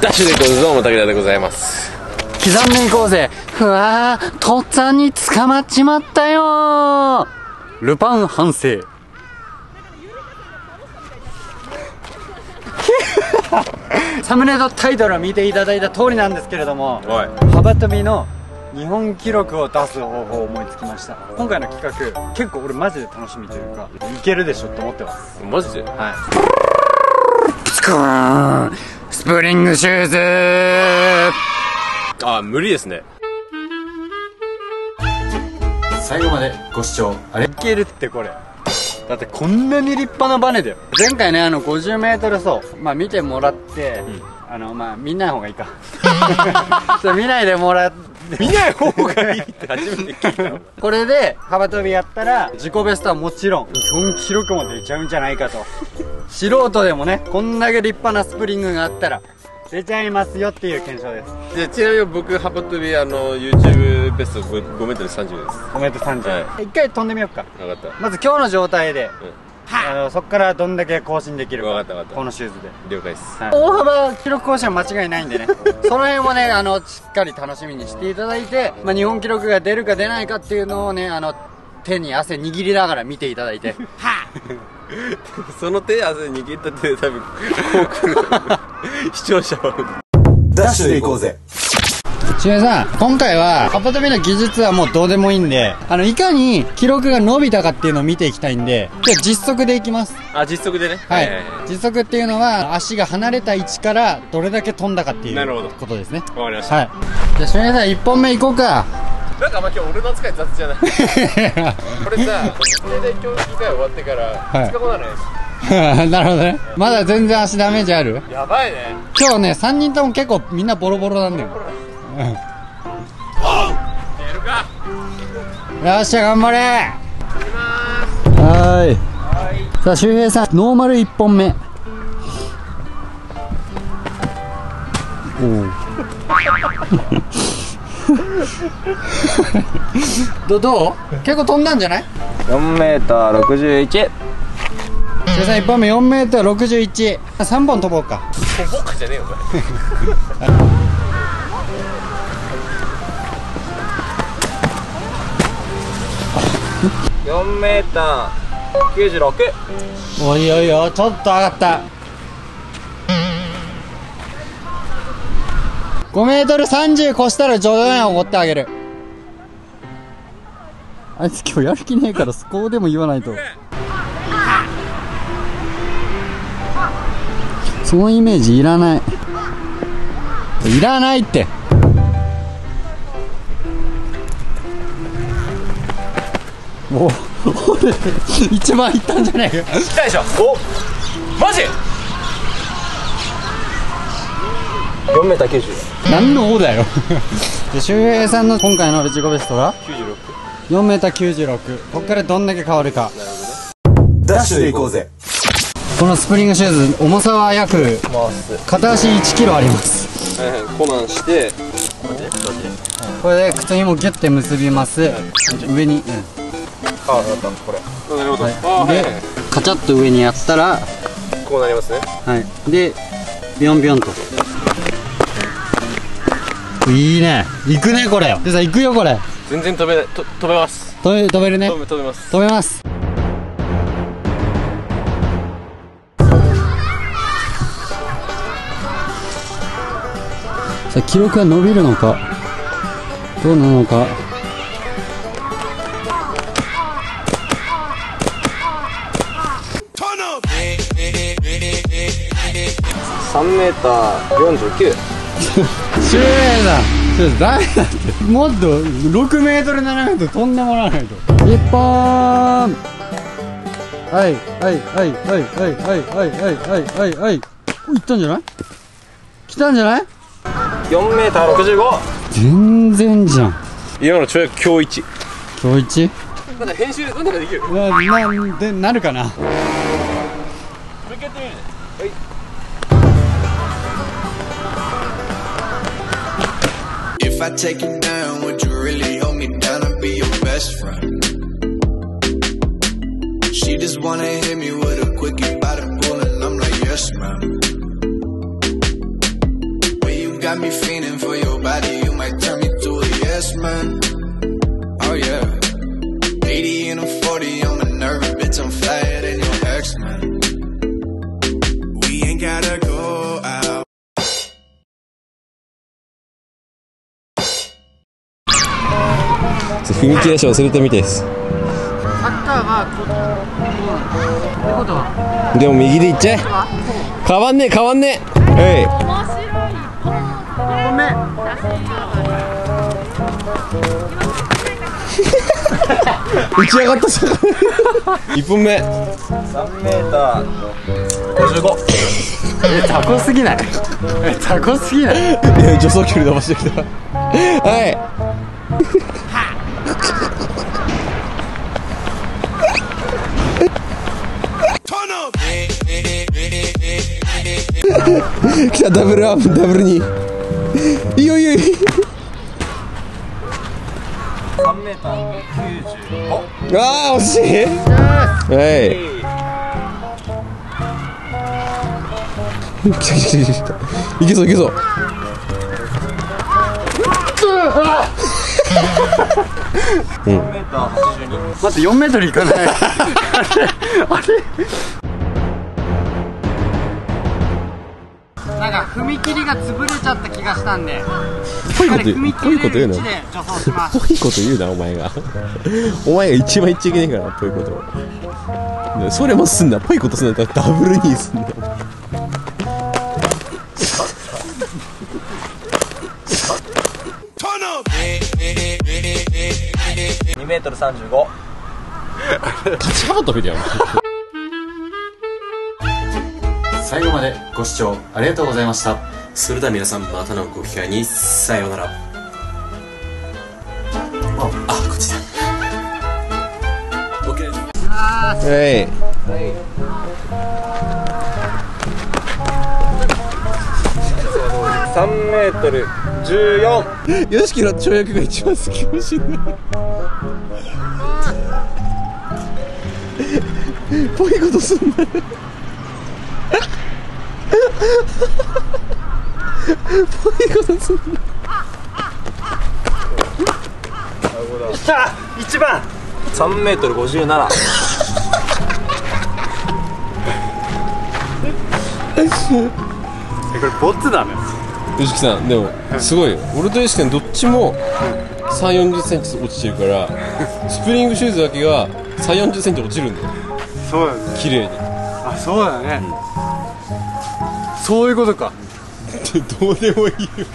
ダッシュで行こうぜ、どうも武田でございます。刻んでいこうぜ。うわー、とっつぁんに捕まっちまったよー。ルパン反省。サムネのタイトルを見ていただいた通りなんですけれども、幅跳びの日本記録を出す方法を思いつきました。今回の企画、結構俺マジで楽しみというか、いけるでしょって思ってます。マジで？はい。スプリングシューズ。あ、無理ですね。最後までご視聴あれ。いけるって。これだってこんなに立派なバネだよ。前回ね、50m 走、見てもらって、見ない方がいいか。見ないでもらって、見ない方がいいって初めて聞いたの。これで幅跳びやったら自己ベストはもちろん日本記録も出ちゃうんじゃないかと。素人でもね、こんだけ立派なスプリングがあったら出ちゃいますよっていう検証です。でちなみに僕、幅跳びYouTube ベスト 5m30 です。 5m30、はい、一回飛んでみようか。分かった。まず今日の状態で、そこからどんだけ更新できるか。分かった分かった。このシューズで了解です。はい、大幅記録更新は間違いないんでね。その辺もね、しっかり楽しみにしていただいて、日本記録が出るか出ないかっていうのをね、手に汗握りながら見ていただいて。その手汗握った手で多分こう来る。視聴者はダッシュで行こうぜ。しゅうさん、今回は幅跳びの技術はもうどうでもいいんで、いかに記録が伸びたかっていうのを見ていきたいんで、今日実測でいきます。あ、実測でね。はい。実測っていうのは足が離れた位置からどれだけ飛んだかっていうことですね。わかりました。はい、じゃあしゅうさん、1本目いこうか。なんか今日俺の扱い雑じゃない？これさ、これで競技会終わってから2日後なのよ。なるほどね。まだ全然足ダメージある？やばいね。今日ね、3人とも結構みんなボロボロなんだよ。おう！やるか！よっしゃ、頑張れ！はーい。さあ、周平さん、ノーマル1本目。おお。どう結構飛んだんじゃない？ 4m61。 しゅうさん1本目 4m61。 3本飛ぼうか。飛ぼうかじゃねえよ、これ。4m96。 おいおいおい、ちょっと上がった。5m30 越したら冗談をおごってあげる。あいつ今日やる気ねえから、そこでも言わないと。そのイメージいらない、いらないって。おお、一番いったんじゃないか。来たでしょ。お、マジ 4m90。何の王だよ。で、周平さんの今回の自己ベストが 4m96。 ここからどんだけ変わるか。なるほどね。ダッシュで行こうぜ。このスプリングシューズ、重さは約片足 1kg あります。コマンして、これで靴紐をギュッて結びます。上に、ああ、なったこれ。なるほど。でカチャッと上にやったらこうなりますね。はい。でビョンビョンと。いいね、行くねこれ。でさ、行くよこれ。全然飛べない。飛べます。飛べるね。飛べます飛べます。さあ、記録は伸びるのかどうなのか。3m49。シュウヘイさん、ダメだって。もっと 6m7m 飛んでもらわないと。一本。はい、いったんじゃない？来たんじゃない？ 4m65。 全然じゃん。今の跳躍強一。強一？まだ編集でどんなのできる？なるかな。もう一回やってみるね。はい。If I take it down, would you really hold me down and be your best friend? She just wanna hit me with a quickie by the pool, and I'm like, yes, ma'am. got me feeling for your body. You might turn me to a yes man. Oh yeah. 80 and I'm 40, I'm a nervous bitch. I'm flyer than your ex man. We ain't gotta go out. It's a 踏み切れ賞するとみてです。サッカーはこうどうなの？でも右で行っちゃえ。変わんねえ変わんねえ。はい。ごめん。打ち上がった。1本目。3m55。高すぎない。高すぎない。助走距離伸ばしてきた。はい。来た、ダブルアーム、ダブル2。いいよいいよいいよ。3m95。ああ惜しい。はい。来た来た来た。いけそういけそう。4m82。待って4mいかない。あれ。なんか踏み切りが潰れちゃった気がしたんで、ぽいこと言うな。ぽいこと言うな、お前が。お前が一番言っちゃいけないから、ぽいこと。それもすんな、ぽいことすんな、ダブルにすんな。2m35。立ち幅跳びだよ。最後までご視聴ありがとうございました。それでは皆さんまたのご機会にさようなら。あ、こっちだ。オッケー。3m14。よしきの跳躍が一番好きかもしれない。ぽいことすんな。ぽいことすんな。きた一番。3m57。これボツだね。よしきさんでもすごいよ。俺とよしきさんどっちも3、40cm落ちてるから、スプリングシューズだけが3、40cm落ちるんだよ。そうだね。綺麗に。あ、そうだね。そういうことか。どうでもいいわ